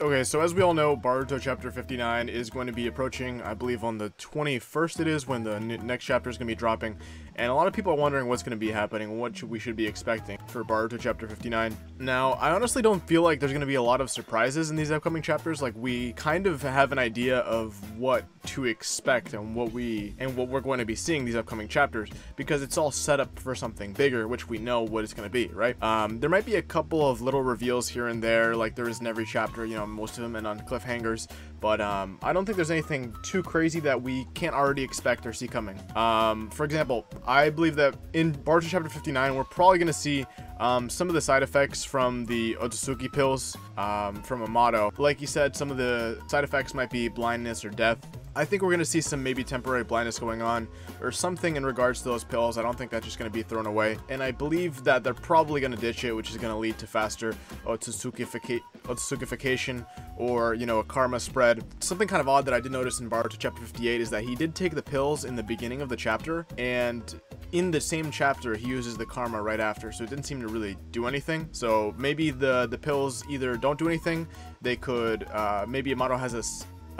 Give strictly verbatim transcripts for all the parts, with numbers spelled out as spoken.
Okay, so as we all know, Boruto Chapter fifty-nine is going to be approaching, I believe on the twenty-first it is, when the n next chapter is going to be dropping. And a lot of people are wondering what's going to be happening, what should we should be expecting for Boruto Chapter fifty-nine. Now, I honestly don't feel like there's going to be a lot of surprises in these upcoming chapters. Like, we kind of have an idea of what to expect and what, we, and what we're going to be seeing these upcoming chapters, because it's all set up for something bigger, which we know what it's going to be, right? Um, there might be a couple of little reveals here and there, like there is in every chapter, you know, most of them and on cliffhangers, but um I don't think there's anything too crazy that we can't already expect or see coming. Um for example, I believe that in Boruto Chapter fifty-nine we're probably gonna see um some of the side effects from the Otsutsuki pills um from Amado. Like you said, some of the side effects might be blindness or death. I think we're going to see some maybe temporary blindness going on or something in regards to those pills. I don't think that's just going to be thrown away. And I believe that they're probably going to ditch it, which is going to lead to faster Otsutsukifica- Otsutsukification or, you know, a karma spread. Something kind of odd that I did notice in Boruto Chapter fifty-eight is that he did take the pills in the beginning of the chapter, and in the same chapter he uses the karma right after, so it didn't seem to really do anything. So maybe the, the pills either don't do anything, they could, uh, maybe Amado has a...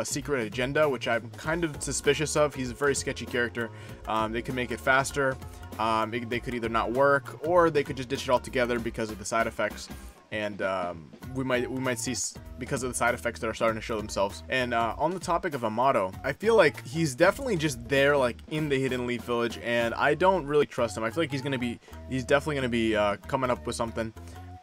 a secret agenda, which I'm kind of suspicious of. He's a very sketchy character. Um, they can make it faster. Um, it, they could either not work, or they could just ditch it all together because of the side effects. And um, we might we might see because of the side effects that are starting to show themselves. And uh, on the topic of Amado, I feel like he's definitely just there, like in the Hidden Leaf Village, and I don't really trust him. I feel like he's gonna be he's definitely gonna be uh, coming up with something.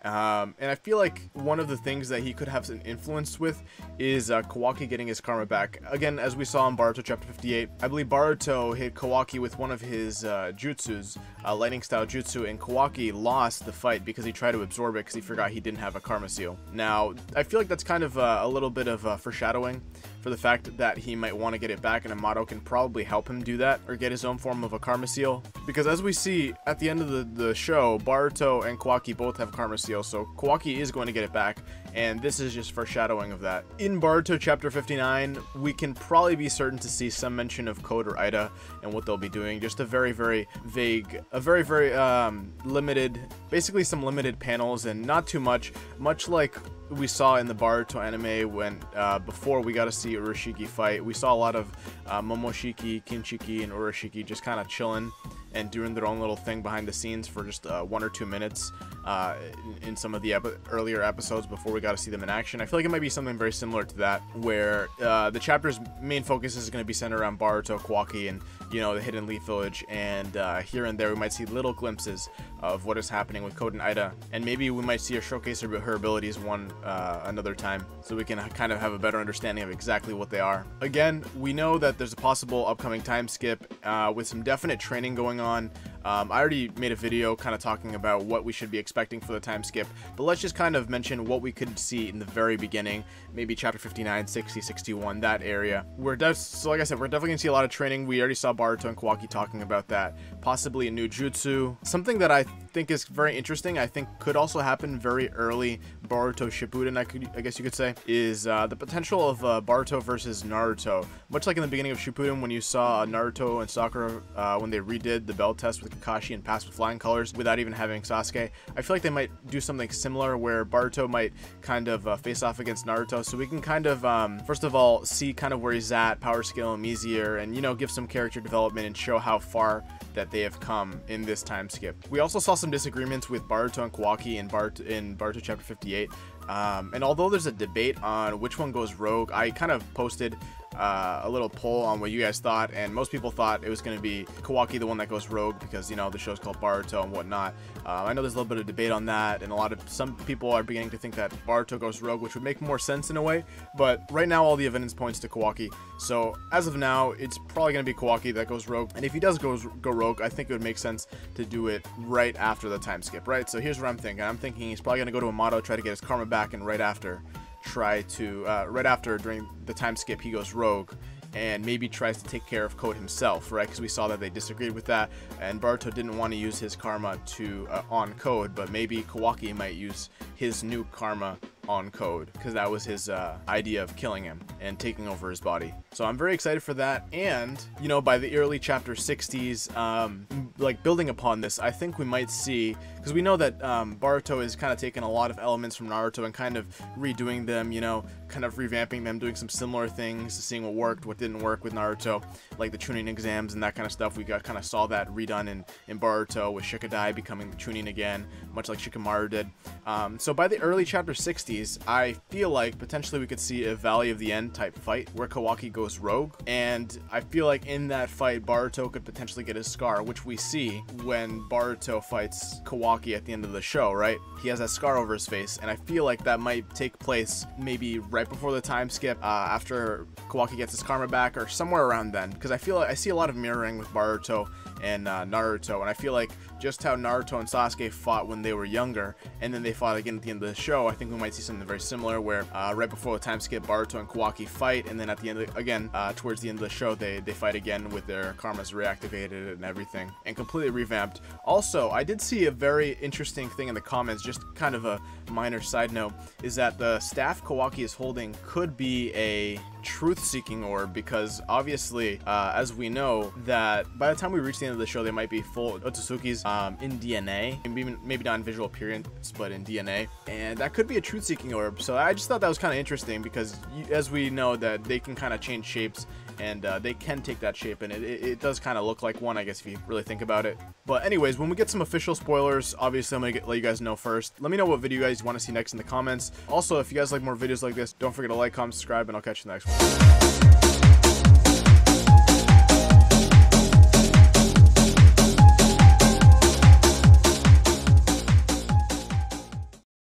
Um, and I feel like one of the things that he could have some influence with is uh, Kawaki getting his karma back. Again, as we saw in Boruto Chapter fifty-eight, I believe Boruto hit Kawaki with one of his uh, jutsus, uh, lightning style jutsu, and Kawaki lost the fight because he tried to absorb it because he forgot he didn't have a karma seal. Now, I feel like that's kind of uh, a little bit of uh, foreshadowing for the fact that he might want to get it back, and Amado can probably help him do that or get his own form of a karma seal, because as we see at the end of the, the show, Boruto and Kawaki both have karma seal, so Kawaki is going to get it back, and this is just foreshadowing of that. In Boruto Chapter fifty-nine, we can probably be certain to see some mention of Code or Ida and what they'll be doing. Just a very, very vague, a very, very um, limited, basically some limited panels and not too much, much like we saw in the Boruto anime when uh, before we got to see Urashiki fight. We saw a lot of uh, Momoshiki, Kinshiki, and Urashiki just kind of chilling and doing their own little thing behind the scenes for just uh, one or two minutes uh, in, in some of the epi earlier episodes before we got to see them in action. I feel like it might be something very similar to that, where uh, the chapter's main focus is going to be centered around Boruto, Kawaki, and, you know, the Hidden Leaf Village, and uh, here and there we might see little glimpses of what is happening with Code and Ida, and maybe we might see her showcase her, her abilities one uh, another time, so we can kind of have a better understanding of exactly what they are. Again, we know that there's a possible upcoming time skip uh, with some definite training going on. on um, I already made a video kind of talking about what we should be expecting for the time skip, but let's just kind of mention what we could see in the very beginning, maybe chapter fifty-nine, sixty, sixty-one, that area. We're so like I said, we're definitely gonna see a lot of training. We already saw Boruto and Kawaki talking about that, possibly a new jutsu. Something that I think is very interesting, I think could also happen very early Boruto Shippuden, I, could, I guess you could say, is uh, the potential of uh, Boruto versus Naruto. Much like in the beginning of Shippuden when you saw Naruto and Sakura uh, when they redid the bell test with Kakashi and passed with flying colors without even having Sasuke. I feel like they might do something similar where Boruto might kind of uh, face off against Naruto, so we can kind of um, first of all see kind of where he's at, power scale him easier, and, you know, give some character development and show how far that they have come in this time skip. We also saw some disagreements with Boruto and Kawaki in, Bar in Boruto Chapter fifty-eight, um, and although there's a debate on which one goes rogue, I kind of posted Uh, a little poll on what you guys thought, and most people thought it was going to be Kawaki the one that goes rogue because, you know, the show's called Boruto and whatnot. Uh, I know there's a little bit of debate on that, and a lot of some people are beginning to think that Boruto goes rogue, which would make more sense in a way, but right now all the evidence points to Kawaki, so as of now it's probably going to be Kawaki that goes rogue. And if he does go, go rogue, I think it would make sense to do it right after the time skip, right? So here's what I'm thinking. I'm thinking he's probably going to go to Amado, try to get his karma back, and right after try to uh, right after during the time skip he goes rogue and maybe tries to take care of Code himself, right? Because we saw that they disagreed with that, and Boruto didn't want to use his karma to uh, on Code, but maybe Kawaki might use his new karma on Code, because that was his uh, idea of killing him and taking over his body. So I'm very excited for that. And, you know, by the early chapter sixties, um, like building upon this, I think we might see, because we know that um, Boruto is kind of taking a lot of elements from Naruto and kind of redoing them, you know, kind of revamping them, doing some similar things, seeing what worked, what didn't work with Naruto, like the Chunin exams and that kind of stuff. We got kind of saw that redone in, in Boruto with Shikadai becoming the Chunin again, much like Shikamaru did. Um, so by the early chapter sixties, I feel like potentially we could see a Valley of the End type fight where Kawaki goes rogue, and I feel like in that fight Boruto could potentially get his scar, which we see when Boruto fights Kawaki at the end of the show, right? He has that scar over his face, and I feel like that might take place maybe right before the time skip, uh, after Kawaki gets his karma back, or somewhere around then, because I feel like I see a lot of mirroring with Boruto and uh, Naruto, and I feel like just how Naruto and Sasuke fought when they were younger, and then they fought again at the end of the show, I think we might see something very similar where uh, right before the time skip, Boruto and Kawaki fight, and then at the end of the, again, uh, towards the end of the show, they, they fight again with their karmas reactivated and everything, and completely revamped. Also, I did see a very interesting thing in the comments, just kind of a minor side note, is that the staff Kawaki is holding could be a truth-seeking orb, because obviously, uh, as we know, that by the time we reach the end of the show, they might be full Otsutsuki's um, in D N A, and maybe, maybe not in visual appearance, but in D N A, and that could be a truth-seeking orb. So I just thought that was kind of interesting, because you, as we know, that they can kind of change shapes, and uh, they can take that shape, and it, it, it does kind of look like one, I guess, if you really think about it. But anyways, when we get some official spoilers, obviously I'm gonna get, let you guys know first. Let me know what video you guys want to see next in the comments. Also, if you guys like more videos like this, don't forget to like, comment, subscribe, and I'll catch you in the next one.